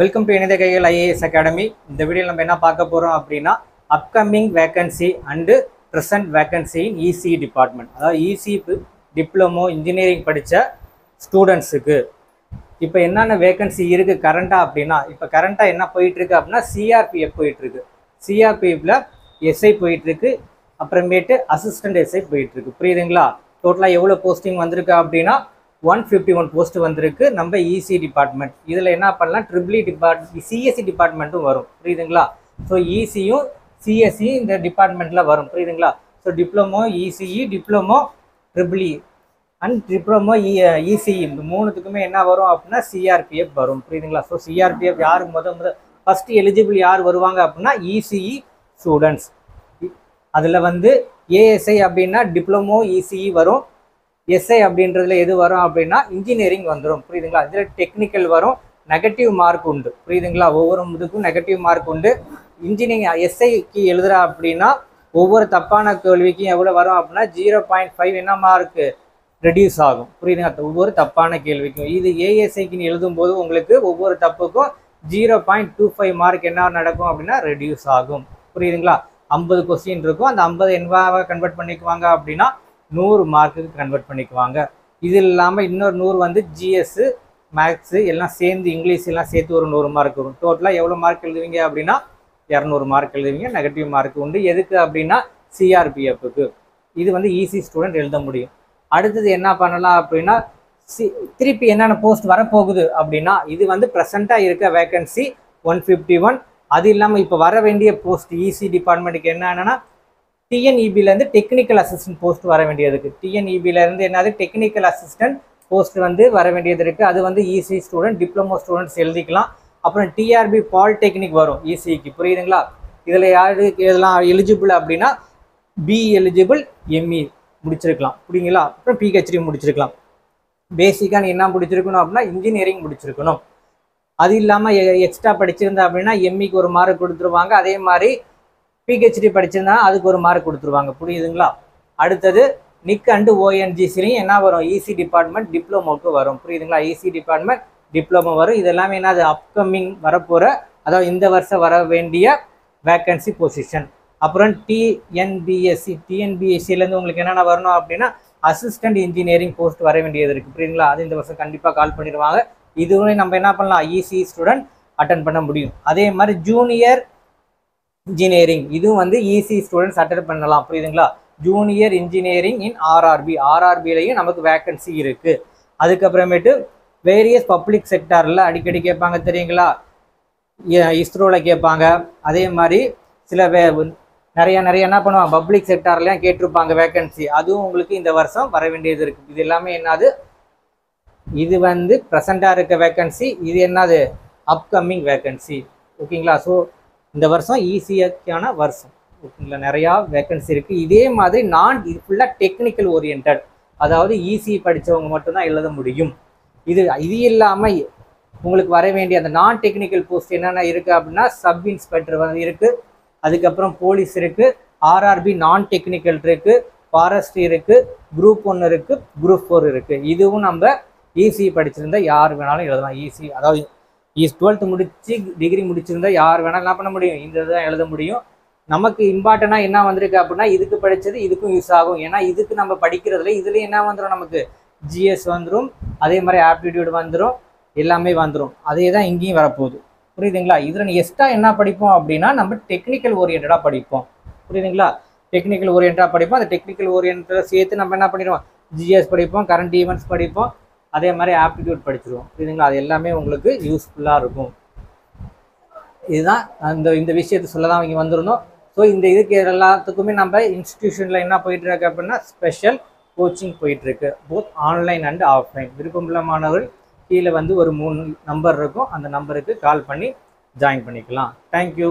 Welcome to IAS Academy. In this video, we will talk about the upcoming vacancy and present vacancy in EC department. That is, EC diploma engineering students. Now, what is the vacancy current? Now, current is CRPF. CRPF is SI, assistant SI. Total posting is 151 post வந்திருக்கு நம்ம EC department. இதுல என்ன பண்ணலாம், triple department CSE டிபார்ட்மென்ட்டும் வரும், புரியுதுங்களா? So ECE யும் CSE இந்த டிபார்ட்மென்ட்ல வரும், புரியுதுங்களா? So diploma ECE, diploma triple and diploma ECE இந்த மூணுத்துக்குமே என்ன வரும் அப்படினா CRPF வரும், புரியுதுங்களா? சோ CRPF யாருக்கு முதல்ல ஃபர்ஸ்ட் எலிஜிபிள் யார் வருவாங்க அப்படினா ECE ஸ்டூடண்ட்ஸ். அதுல வந்து ASI அப்படினா டிப்ளமோ ECE வரும், SI அப்படின்றதுல எது வரும் அப்படின்னா இன்ஜினியரிங் வந்துடும், புரியுதுங்களா? இதில் டெக்னிக்கல் வரும், நெகட்டிவ் மார்க் உண்டு, புரியுதுங்களா? ஒவ்வொரு இதுக்கும் நெகட்டிவ் மார்க் உண்டு. இன்ஜினியரிங் SIக்கு எழுதுறா அப்படின்னா ஒவ்வொரு தப்பான கேள்விக்கும் எவ்வளோ வரும் அப்படின்னா 0.5 என்ன மார்க்கு ரெடியூஸ் ஆகும், புரியுதுங்களா? ஒவ்வொரு தப்பான கேள்விக்கும். இது ASIக்குன்னு எழுதும்போது உங்களுக்கு ஒவ்வொரு தப்புக்கும் 0.25 மார்க் என்ன நடக்கும் அப்படின்னா ரெடியூஸ் ஆகும், புரியுதுங்களா? 50 கொஸ்டின் இருக்கும், அந்த 50 என்னவாக கன்வெர்ட் பண்ணிக்குவாங்க அப்படின்னா 100 மார்க்குக்கு கன்வெர்ட் பண்ணிக்குவாங்க. இது இல்லாமல் இன்னொரு 100 வந்து ஜிஎஸ்ஸு, மேக்ஸு எல்லாம் சேர்ந்து இங்கிலீஷ் எல்லாம் சேர்த்து ஒரு 100 மார்க் வரும். டோட்டலாக எவ்வளோ மார்க் எழுதுவீங்க அப்படின்னா 200 மார்க் எழுதுவீங்க. நெகட்டிவ் மார்க் உண்டு, எதுக்கு அப்படின்னா சிஆர்பிஎஃப்க்கு. இது வந்து EC ஸ்டூடெண்ட் எழுத முடியும். அடுத்தது என்ன பண்ணலாம் அப்படின்னா திருப்பி என்னென்ன போஸ்ட் வரப்போகுது அப்படின்னா இது வந்து ப்ரெசண்ட்டாக இருக்க வேக்கன்சி 151. அது இல்லாமல் இப்போ வர வேண்டிய போஸ்ட் EC டிபார்ட்மெண்ட்டுக்கு என்னென்னா TNEBலேருந்து டெக்னிக்கல் அசிஸ்டன்ட் போஸ்ட் வர வேண்டியது இருக்குது. TNEBலேருந்து என்னது டெக்னிக்கல் அசிஸ்டன்ட் போஸ்ட் வந்து வர வேண்டியது இருக்குது. அது வந்து EC ஸ்டூடெண்ட், டிப்ளமோ ஸ்டூடெண்ட்ஸ் எழுதிக்கலாம். அப்புறம் TRB பாலிடெக்னிக் வரும் ECக்கு, புரியுதுங்களா? இதில் யாருக்கு இதெல்லாம் எலிஜிபிள் அப்படின்னா B எலிஜிபிள், ME முடிச்சிருக்கலாம், புரியுங்களா? அப்புறம் PhD முடிச்சிருக்கலாம். பேசிக்காக என்ன முடிச்சிருக்கணும் அப்படின்னா இன்ஜினியரிங் முடிச்சிருக்கணும். அது இல்லாமல் எக்ஸ்ட்ரா படிச்சிருந்தா அப்படின்னா MEக்கு ஒரு மார்க் கொடுத்துருவாங்க, அதே மாதிரி PhD படிச்சிருந்தா அதுக்கு ஒரு மார்க் கொடுத்துருவாங்க, புரியுதுங்களா? அடுத்தது நிக் அண்டு ONGCலையும் என்ன வரும் EC டிபார்ட்மெண்ட் டிப்ளமோக்கு வரும், புரியுதுங்களா? EC டிபார்ட்மெண்ட் டிப்ளமோ வரும். இதெல்லாமே என்ன அது அப்கமிங் வரப்போகிற, அதாவது இந்த வருஷம் வர வேண்டிய வேக்கன்சி பொசிஷன். அப்புறம் TNBSCலேருந்து உங்களுக்கு என்னென்ன வரணும் அப்படின்னா அசிஸ்டன்ட் இன்ஜினியரிங் போஸ்ட் வர வேண்டியது இருக்குது, புரியுதுங்களா? அது இந்த வருஷம் கண்டிப்பாக கால் பண்ணிடுவாங்க. இதுவே நம்ம என்ன பண்ணலாம், EC ஸ்டூடெண்ட் அட்டன் பண்ண முடியும். அதே மாதிரி ஜூனியர் இன்ஜினியரிங் இதுவும் வந்து EC ஸ்டூடெண்ட்ஸ் அட்டெண்ட் பண்ணலாம், புரியுதுங்களா? ஜூனியர் இன்ஜினியரிங் இன் RRBலையும் நமக்கு வேக்கன்சி இருக்குது. அதுக்கப்புறமேட்டு வேரியஸ் பப்ளிக் செக்டாரில் அடிக்கடி கேட்பாங்க, தெரியுங்களா? இஸ்ரோவில் கேட்பாங்க, அதே மாதிரி சில நிறைய என்ன பண்ணுவாங்க பப்ளிக் செக்டார்லாம் கேட்டிருப்பாங்க வேக்கன்சி. அதுவும் உங்களுக்கு இந்த வருஷம் வர வேண்டியது இருக்குது. இது எல்லாமே என்னது, இது வந்து ப்ரெசண்ட்டாக இருக்க வேக்கன்சி, இது என்னது அப்கமிங் வேக்கன்சி, ஓகேங்களா? ஸோ இந்த வருஷம் ஈஸியான வருஷம், ஓகேங்களா? நிறையா வேக்கன்சி இருக்குது. இதே மாதிரி இது ஃபுல்லாக டெக்னிக்கல் ஓரியன்ட், அதாவது ECE படித்தவங்க மட்டும்தான் எழுத முடியும். இது இல்லாமல் உங்களுக்கு வர வேண்டிய அந்த நான் டெக்னிக்கல் போஸ்ட் என்னென்ன இருக்குது அப்படின்னா சப் இன்ஸ்பெக்டர் வந்து இருக்குது, அதுக்கப்புறம் போலீஸ் இருக்குது, RRB நான் டெக்னிக்கல் இருக்குது, ஃபாரஸ்ட் இருக்குது, Group 1 இருக்குது, Group 4 இருக்குது. இதுவும் நம்ம ECE படிச்சிருந்தா யார் வேணாலும் எழுதலாம். ECE அதாவது 12th முடிச்சு டிகிரி முடிச்சிருந்தா யார் வேணால் என்ன பண்ண முடியும், இந்த தான் எழுத முடியும். நமக்கு இம்பார்ட்டண்டாக என்ன வந்திருக்கு அப்படின்னா இதுக்கு படித்தது இதுக்கும் யூஸ் ஆகும். ஏன்னா இதுக்கு நம்ம படிக்கிறதுல இதுலேயும் என்ன வந்துடும், நமக்கு GS வந்துடும், அதே மாதிரி ஆப்டிடியூட் வந்துடும், எல்லாமே வந்துடும். அதே தான் இங்கேயும் வரப்போகுது, புரியுதுங்களா? இதில் எக்ஸ்ட்ரா என்ன படிப்போம் அப்படின்னா நம்ம டெக்னிக்கல் ஓரியன்டாக படிப்போம், புரியுதுங்களா? டெக்னிக்கல் ஓரியன்டாக படிப்போம். அந்த டெக்னிக்கல் ஓரியன்டில் சேர்த்து நம்ம என்ன பண்ணிடுவோம், GS படிப்போம், கரண்ட் ஈவெண்ட்ஸ் படிப்போம், அதே மாதிரி ஆப்டிடியூட் படிச்சிருவோம், புரியுதுங்களா? அது எல்லாமே உங்களுக்கு யூஸ்ஃபுல்லாக இருக்கும். இதுதான் இந்த விஷயத்தை சொல்ல தான் இங்கே வந்திருந்தோம். ஸோ இந்த இதுக்கு எல்லாத்துக்குமே நம்ம இன்ஸ்டிடியூஷனில் என்ன போயிட்டுருக்கு அப்படின்னா ஸ்பெஷல் கோச்சிங் போயிட்டுருக்கு, போத் ஆன்லைன் அண்ட் ஆஃப்லைன். விருப்பமுள்ள மாணவர்கள் கீழே வந்து ஒரு 3 நம்பர் இருக்கும், அந்த நம்பருக்கு கால் பண்ணி ஜாயின் பண்ணிக்கலாம். தேங்க்யூ.